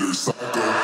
meter psycho.